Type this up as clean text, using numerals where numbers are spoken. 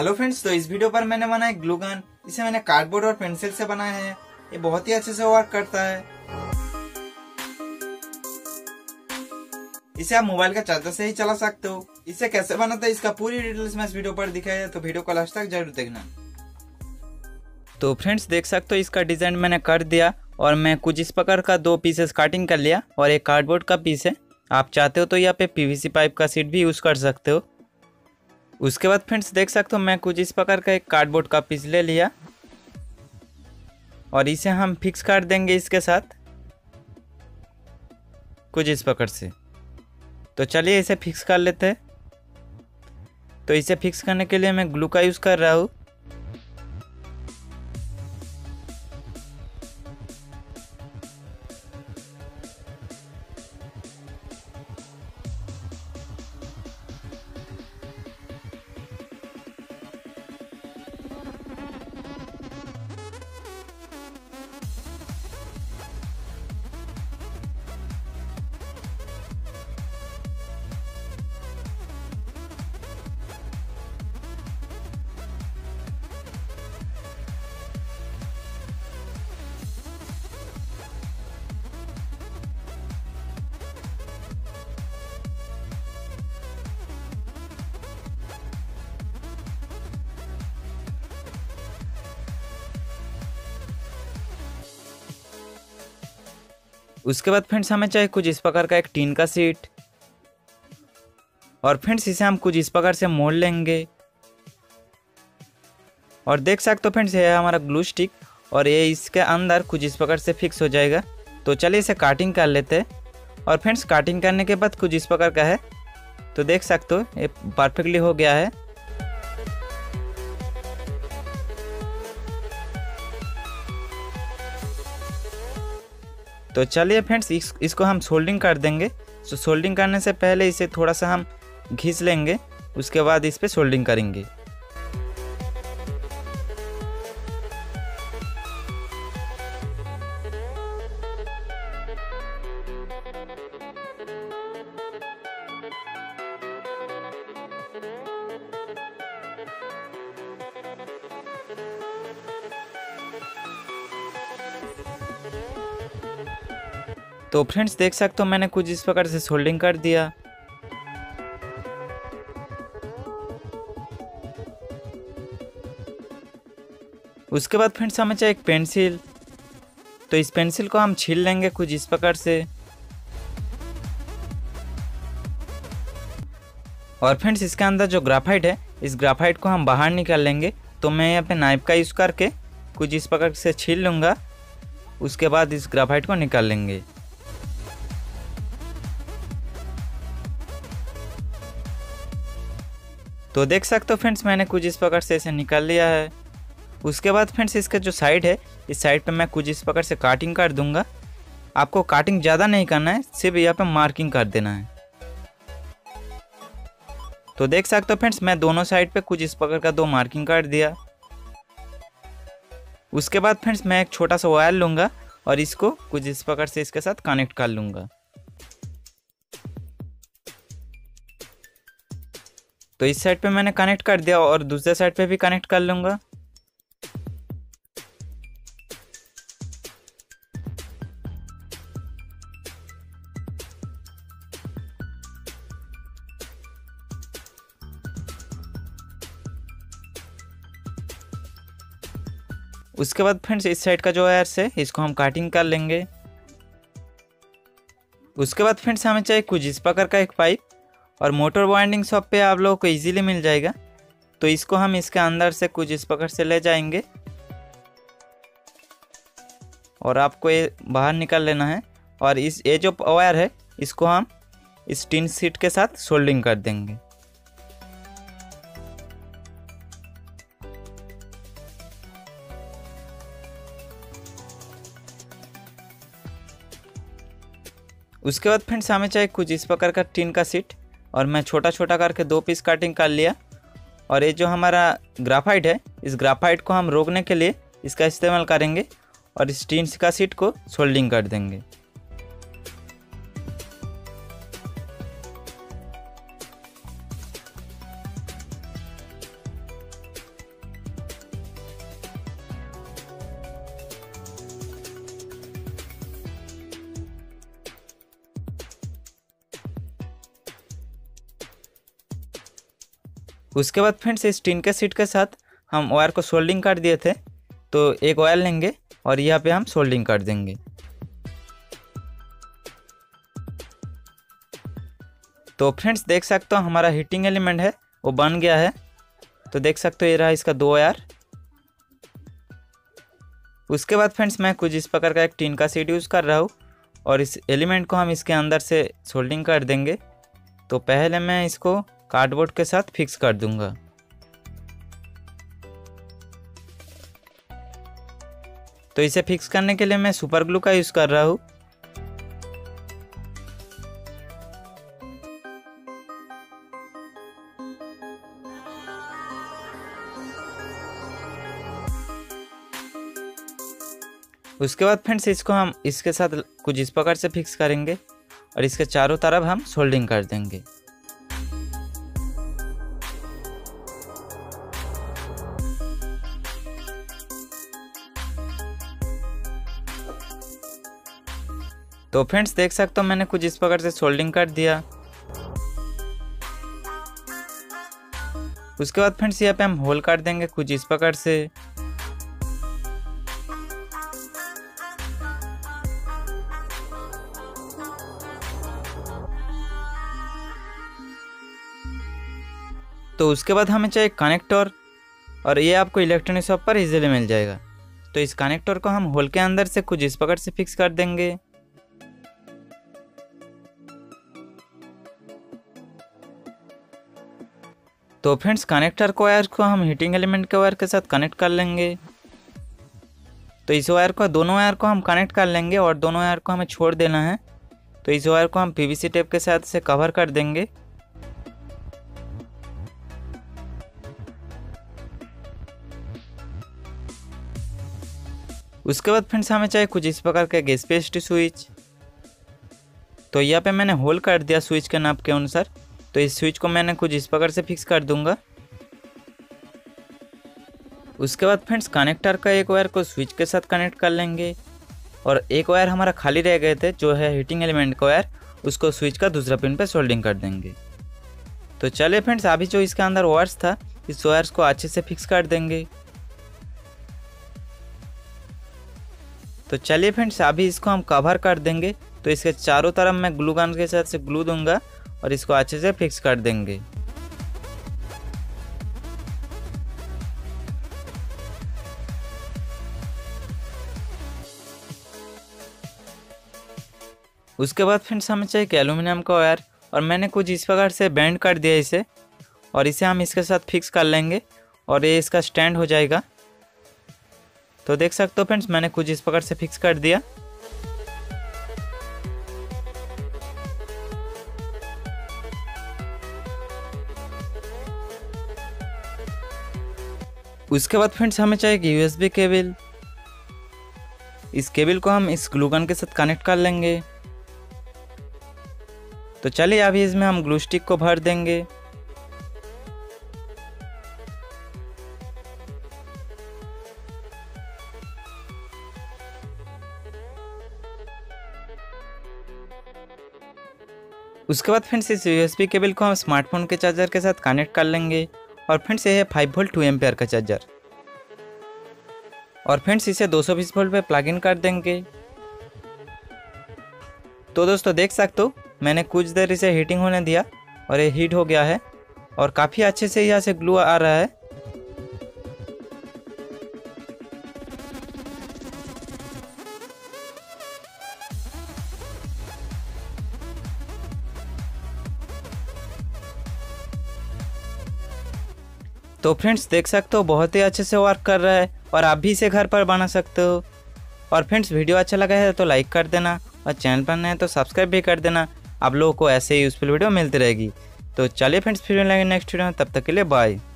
Hello friends, तो इस video पर मैंने बनाया ग्लूगन। इसे मैंने कार्डबोर्ड और पेंसिल से बनाया है। ये बहुत ही अच्छे से वर्क करता है। इसे आप मोबाइल का चार्जर से ही चला सकते हो। इसे कैसे बनाते हैं इसका पूरी डिटेल्स मैं इस वीडियो पर दिखाया है, तो वीडियो को लास्ट तक जरूर देखना। तो फ्रेंड्स देख सकते हो इसका डिजाइन मैंने कर दिया और मैं कुछ इस प्रकार का दो पीसेस कटिंग कर लिया और एक कार्डबोर्ड का पीस है। आप चाहते हो तो यहाँ पे पीवीसी पाइप का सीट भी यूज कर सकते हो। उसके बाद फ्रेंड्स देख सकते हो मैं कुछ इस प्रकार का एक कार्डबोर्ड का पीस ले लिया और इसे हम फिक्स कर देंगे इसके साथ कुछ इस प्रकार से। तो चलिए इसे फिक्स कर लेते हैं। तो इसे फिक्स करने के लिए मैं ग्लू का यूज़ कर रहा हूँ। उसके बाद फ्रेंड्स हमें चाहिए कुछ इस प्रकार का एक टीन का सीट और फ्रेंड्स इसे हम कुछ इस प्रकार से मोड़ लेंगे। और देख सकते हो फ्रेंड्स ये है हमारा ग्लू स्टिक और ये इसके अंदर कुछ इस प्रकार से फिक्स हो जाएगा। तो चलिए इसे काटिंग कर लेते हैं। और फ्रेंड्स काटिंग करने के बाद कुछ इस प्रकार का है, तो देख सकते हो ये परफेक्टली हो गया है। तो चलिए फ्रेंड्स इसको हम सोल्डिंग कर देंगे। तो सोल्डिंग करने से पहले इसे थोड़ा सा हम घिस लेंगे, उसके बाद इस पर सोल्डिंग करेंगे। तो फ्रेंड्स देख सकते हो मैंने कुछ इस प्रकार से सोल्डिंग कर दिया। उसके बाद फ्रेंड्स हमें चाहिए एक पेंसिल। तो इस पेंसिल को हम छील लेंगे कुछ इस प्रकार से। और फ्रेंड्स इसके अंदर जो ग्राफाइट है इस ग्राफाइट को हम बाहर निकाल लेंगे। तो मैं यहाँ पे नाइफ का यूज़ करके कुछ इस प्रकार से छील लूँगा, उसके बाद इस ग्राफाइट को निकाल लेंगे। तो देख सकते हो फ्रेंड्स मैंने कुछ इस प्रकार से इसे निकाल लिया है। उसके बाद फ्रेंड्स इसका जो साइड है इस साइड पे मैं कुछ इस प्रकार से काटिंग कर दूंगा। आपको काटिंग ज़्यादा नहीं करना है, सिर्फ यहाँ पे मार्किंग कर देना है। तो देख सकते हो फ्रेंड्स मैं दोनों साइड पे कुछ इस प्रकार का दो मार्किंग कर दिया। उसके बाद फ्रेंड्स मैं एक छोटा सा वायर लूँगा और इसको कुछ इस प्रकार से इसके साथ कनेक्ट कर लूँगा। तो इस साइड पे मैंने कनेक्ट कर दिया और दूसरे साइड पे भी कनेक्ट कर लूँगा। उसके बाद फ्रेंड्स इस साइड का जो वायर है इसको हम कटिंग कर लेंगे। उसके बाद फ्रेंड्स हमें चाहिए कुछ इस प्रकार का एक पाइप और मोटर वाइंडिंग शॉप पे आप लोगों को इजीली मिल जाएगा। तो इसको हम इसके अंदर से कुछ इस प्रकार से ले जाएंगे और आपको ये बाहर निकाल लेना है। और इस ये जो वायर है इसको हम इस टीन सीट के साथ सोल्डिंग कर देंगे। उसके बाद फ्रेंड्स हमें चाहिए कुछ इस प्रकार का टीन का सीट और मैं छोटा छोटा करके दो पीस कटिंग कर लिया। और ये जो हमारा ग्राफाइट है इस ग्राफाइट को हम रोकने के लिए इसका इस्तेमाल करेंगे और इस टीन का सीट को सोल्डिंग कर देंगे। उसके बाद फ्रेंड्स इस टिन के सीट के साथ हम वायर को सोल्डिंग कर दिए थे, तो एक वायर लेंगे और यहाँ पे हम सोल्डिंग कर देंगे। तो फ्रेंड्स देख सकते हो हमारा हीटिंग एलिमेंट है वो बन गया है। तो देख सकते हो ये रहा इसका दो वायर। उसके बाद फ्रेंड्स मैं कुछ इस प्रकार का एक टिन का सीट यूज़ कर रहा हूँ और इस एलिमेंट को हम इसके अंदर से सोल्डिंग कर देंगे। तो पहले मैं इसको कार्डबोर्ड के साथ फिक्स कर दूंगा। तो इसे फिक्स करने के लिए मैं सुपर ग्लू का यूज़ कर रहा हूँ। उसके बाद फ्रेंड्स इसको हम इसके साथ कुछ इस प्रकार से फिक्स करेंगे और इसके चारों तरफ हम सोल्डिंग कर देंगे। तो फ्रेंड्स देख सकते हो मैंने कुछ इस प्रकार से सोल्डिंग कर दिया। उसके बाद फ्रेंड्स यहाँ पे हम होल कर देंगे कुछ इस प्रकार से। तो उसके बाद हमें चाहिए कनेक्टर और ये आपको इलेक्ट्रॉनिक शॉप पर इजीली मिल जाएगा। तो इस कनेक्टर को हम होल के अंदर से कुछ इस प्रकार से फिक्स कर देंगे। तो फ्रेंड्स कनेक्टर को वायर को हम हीटिंग एलिमेंट के वायर के साथ कनेक्ट कर लेंगे। तो इस वायर को दोनों वायर को हम कनेक्ट कर लेंगे और दोनों वायर को हमें छोड़ देना है। तो इस वायर को हम पीवीसी टेप के साथ से कवर कर देंगे। उसके बाद फ्रेंड्स हमें चाहिए कुछ इस प्रकार का एक स्पेस्ट स्विच। तो यहाँ पे मैंने होल कर दिया स्विच के नाप के अनुसार। तो इस स्विच को मैंने कुछ इस प्रकार से फिक्स कर दूंगा। उसके बाद फ्रेंड्स कनेक्टर का एक वायर को स्विच के साथ कनेक्ट कर लेंगे और एक वायर हमारा खाली रह गए थे जो है हीटिंग एलिमेंट का वायर, उसको स्विच का दूसरा पिन पर सोल्डिंग कर देंगे। तो चलिए फ्रेंड्स अभी जो इसके अंदर वायर्स था इस वायर्स को अच्छे से फिक्स कर देंगे। तो चलिए फ्रेंड्स अभी इसको हम कवर कर देंगे। तो इसके चारों तरफ मैं ग्लू गन के साथ से ग्लू दूंगा और इसको अच्छे से फिक्स कर देंगे। उसके बाद फ्रेंड्स हमें चाहिए कि एल्यूमिनियम का वायर और मैंने कुछ इस प्रकार से बेंड कर दिया इसे और इसे हम इसके साथ फिक्स कर लेंगे और ये इसका स्टैंड हो जाएगा। तो देख सकते हो फ्रेंड्स मैंने कुछ इस प्रकार से फिक्स कर दिया। उसके बाद फ्रेंड्स हमें चाहिए कि यूएसबी केबल। इस केबल को हम इस ग्लू गन के साथ कनेक्ट कर लेंगे। तो चलिए अभी इसमें हम ग्लू स्टिक को भर देंगे। उसके बाद फ्रेंड्स इस यूएसबी केबल को हम स्मार्टफोन के चार्जर के साथ कनेक्ट कर लेंगे। और फ्रेंड्स ये है 5 वोल्ट 2 एम्पेयर का चार्जर और फ्रेंड्स इसे 220 वोल्ट पे प्लग इन कर देंगे। तो दोस्तों देख सकते हो मैंने कुछ देर इसे हीटिंग होने दिया और ये हीट हो गया है और काफ़ी अच्छे से यहाँ से ग्लू आ रहा है। तो फ्रेंड्स देख सकते हो बहुत ही अच्छे से वर्क कर रहा है और आप भी इसे घर पर बना सकते हो। और फ्रेंड्स वीडियो अच्छा लगा है तो लाइक कर देना और चैनल पर नए हैं तो सब्सक्राइब भी कर देना। आप लोगों को ऐसे ही यूज़फुल वीडियो मिलती रहेगी। तो चलिए फ्रेंड्स फिर मिलेंगे नेक्स्ट वीडियो में, तब तक के लिए बाय।